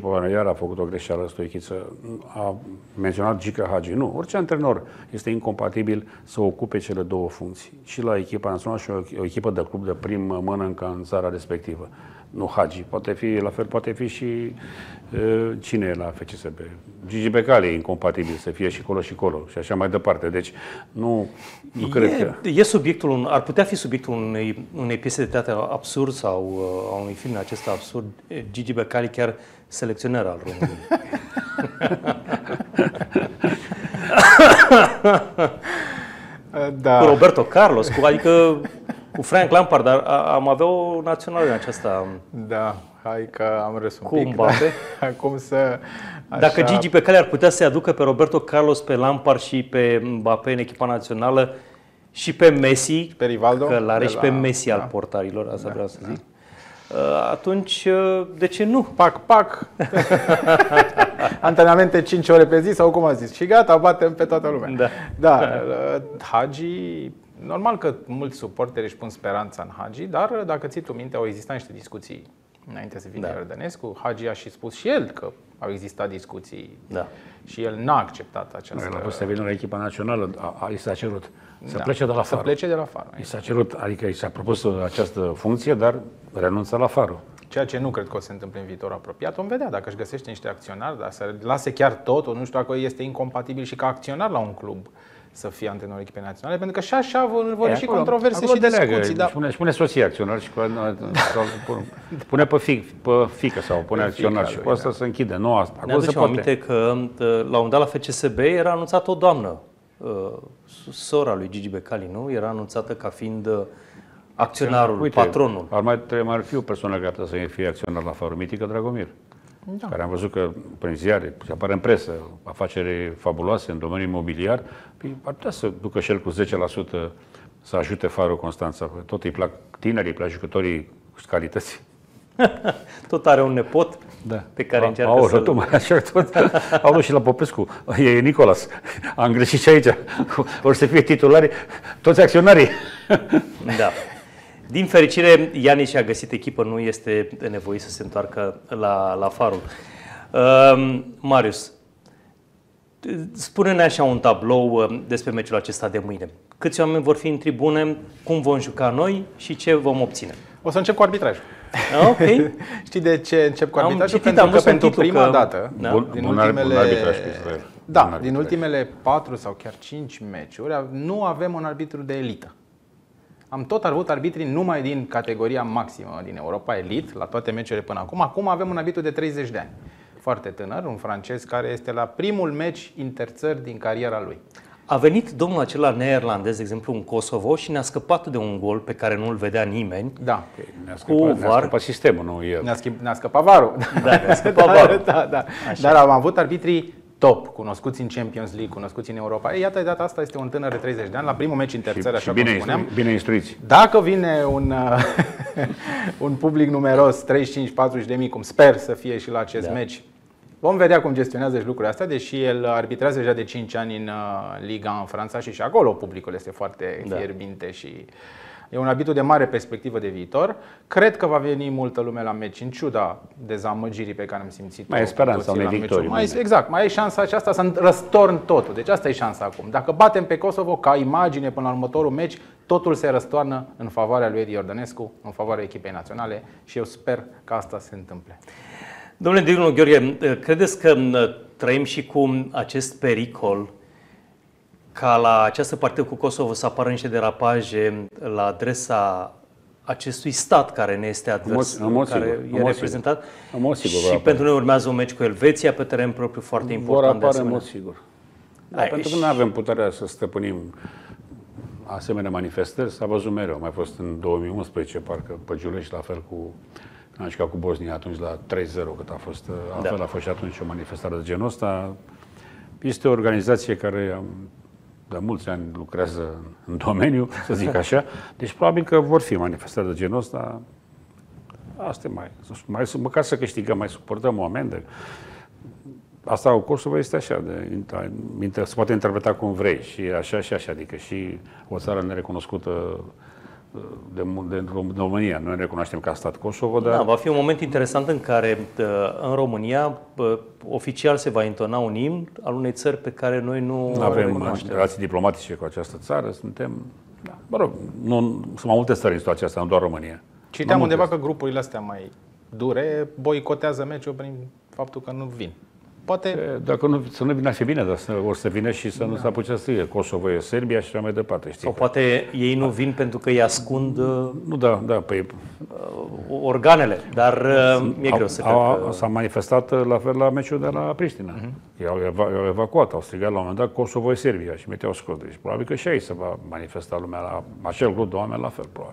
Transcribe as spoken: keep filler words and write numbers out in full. după iar a făcut o greșeală Stoichiță, a menționat Gică Hagi. Nu, orice antrenor este incompatibil să ocupe cele două funcții. Și la echipa națională și o echipă de club de prim mână în țara respectivă. Nu Hagi, poate fi la fel, poate fi și e, cine e la F C S B? Gigi Becali e incompatibil să fie și colo și colo și așa mai departe. Deci nu, nu e, cred că... E subiectul, un, ar putea fi subiectul unei, unei piese de teatru absurd sau a unui film acesta absurd, Gigi Becali chiar selecționer al României. Da. Cu Roberto Carlos, cu, adică... Cu Frank Lampard, dar am avea o națională în aceasta. Da, hai că am râs un pic. Cu Mbappé. Acum să... Așa... Dacă Gigi Becali ar putea să-i aducă pe Roberto Carlos, pe Lampard și pe Mbappé în echipa națională și pe Messi, pe Rivaldo, că l-are și la... pe Messi, da, al portarilor, asta da, vreau să zic, da. Atunci, de ce nu? Pac, pac! Antrenamente cinci ore pe zi sau cum a zis. Și gata, batem pe toată lumea. Da, da, Hagi... Normal că mulți suporteri își pun speranța în Hagi, dar dacă ții tu minte, au existat niște discuții înainte să vină Iordănescu. Hagi a și spus și el că au existat discuții, da, și el n-a acceptat această... L-a pus să vină la echipa națională, i s-a cerut să, da, plece de la Farul. Să plece de la Farul. I s-a cerut, adică i s-a propus această funcție, dar renunță la Farul. Ceea ce nu cred că o se întâmple în viitor apropiat, vom vedea dacă își găsește niște acționari, dar să lase chiar totul, nu știu dacă este incompatibil și ca acționar la un club să fie antrenorul echipei naționale, pentru că și așa vor, vor e, și acolo, controverse acolo și discuții. Da. Spune, spune soție acționar și cu, sau, pune pe, fic, pe fică sau pune pe acționar și cu asta, da, se închide. Nu asta. Ne aducem aminte că la un dat la F C S B era anunțată o doamnă, sora lui Gigi Becali, nu? Era anunțată ca fiind acționarul, uite, patronul. Ar mai, trebuie, ar fi o persoană care să fie acționar la Farul, mitică Dragomir. Da. Care am văzut că prin ziare, se apare în presă, afacere fabuloase în domeniul imobiliar, ar putea să ducă și el cu zece la sută să ajute Farul Constanța. Tot îi plac tinerii, îi plac jucătorii cu calități. Tot are un nepot, da, pe care a, încearcă a, să-l... Mai așa tot. Au și la Popescu, e Nicolas, am greșit și aici. Or să fie titulari toți acționarii. Da. Din fericire, Iani și-a găsit echipă, nu este nevoit să se întoarcă la, la Farul. Uh, Marius, spune-ne așa un tablou despre meciul acesta de mâine. Câți oameni vor fi în tribune, cum vom juca noi și ce vom obține? O să încep cu arbitrajul. Okay. Știi de ce încep cu arbitrajul? Citit, pentru că pentru prima că... dată, da, bun, din bun ultimele... arbitraj, da, bun, din ultimele patru sau chiar cinci meciuri, nu avem un arbitru de elită. Am tot avut arbitri numai din categoria maximă din Europa, Elite, la toate meciurile până acum. Acum avem un arbitru de treizeci de ani, foarte tânăr, un francez care este la primul meci interțări din cariera lui. A venit domnul acela neerlandez, de exemplu, în Kosovo și ne-a scăpat de un gol pe care nu-l vedea nimeni. Da. Ne-a scăpat, ne-a scăpat sistemul, nu el. Ne-a scăpat, ne-a scăpat varul. Da, ne-a scăpat varul. Da, da, da. Dar am avut arbitrii top, cunoscuți în Champions League, cunoscuți în Europa. Ei, iată, data asta este un tânăr de treizeci de ani, la primul meci interțări, așa cum spuneam. Bine instruiți. Dacă vine un, un public numeros, treizeci și cinci patruzeci de mii, cum sper să fie și la acest, da, meci, vom vedea cum gestionează și lucrurile astea, deși el arbitrează deja de cinci ani în Liga în Franța și și acolo publicul este foarte, da, fierbinte și... E un arbitru de mare perspectivă de viitor. Cred că va veni multă lume la meci, în ciuda dezamăgirii pe care am simțit-o. Mai e speranța unei victorii. Mai, exact, mai e șansa aceasta să răstorn totul. Deci asta e șansa acum. Dacă batem pe Kosovo, ca imagine până la următorul meci, totul se răstoarnă în favoarea lui Eddie Iordanescu, în favoarea echipei naționale și eu sper că asta se întâmple. Domnule Dinu Gheorghe, credeți că trăim și cu acest pericol ca la această partidă cu Kosovo să apară niște derapaje la adresa acestui stat care ne este advers, în mod, în care sigur, e în reprezentat? În mod sigur, și pentru noi urmează un meci cu Elveția pe teren propriu foarte important. Vor apare, în mod sigur. Da, pentru că nu avem puterea să stăpânim asemenea manifestări. S-a văzut mereu. Mai fost în două mii unsprezece, parcă pe Giulești, la fel cu... Așa ca cu Bosnia atunci la trei zero, cât a fost. Altfel, da, a fost și atunci o manifestare de genul ăsta. Este o organizație care... de mulți ani lucrează în domeniu, să zic așa. Deci probabil că vor fi manifestări de genul ăsta. Asta mai, mai, măcar să câștigăm, mai suportăm oameni. De... Asta cu Kosovo este așa, de, se poate interpreta cum vrei și așa și așa. Adică și o țară nerecunoscută de, de România. Noi recunoaștem ca stat Kosovo, dar... Da, va fi un moment interesant în care în România oficial se va intona un imn al unei țări pe care noi nu avem relații diplomatice cu această țară. Suntem... Da. Mă rog, nu, sunt mai multe țări în situația asta, nu doar România. Citeam undeva că grupurile astea mai dure boicotează meciul prin faptul că nu vin. Poate... Dacă nu, să nu vină, ar fi bine, dar să, or să vină și să nu se apuce să ia. Kosovo e Serbia și așa mai departe. Știi? Sau poate ei nu vin pentru că îi ascund nu, da, da, păi, organele, dar mi-e greu să cred. S-a manifestat la fel la meciul de la Priștina. Uh-huh. I-au eva, evacuat, au strigat la un moment dat Kosovo e Serbia și mi-au scos. Deci probabil că și aici se va manifesta lumea, la acel grup de oameni la fel, probabil.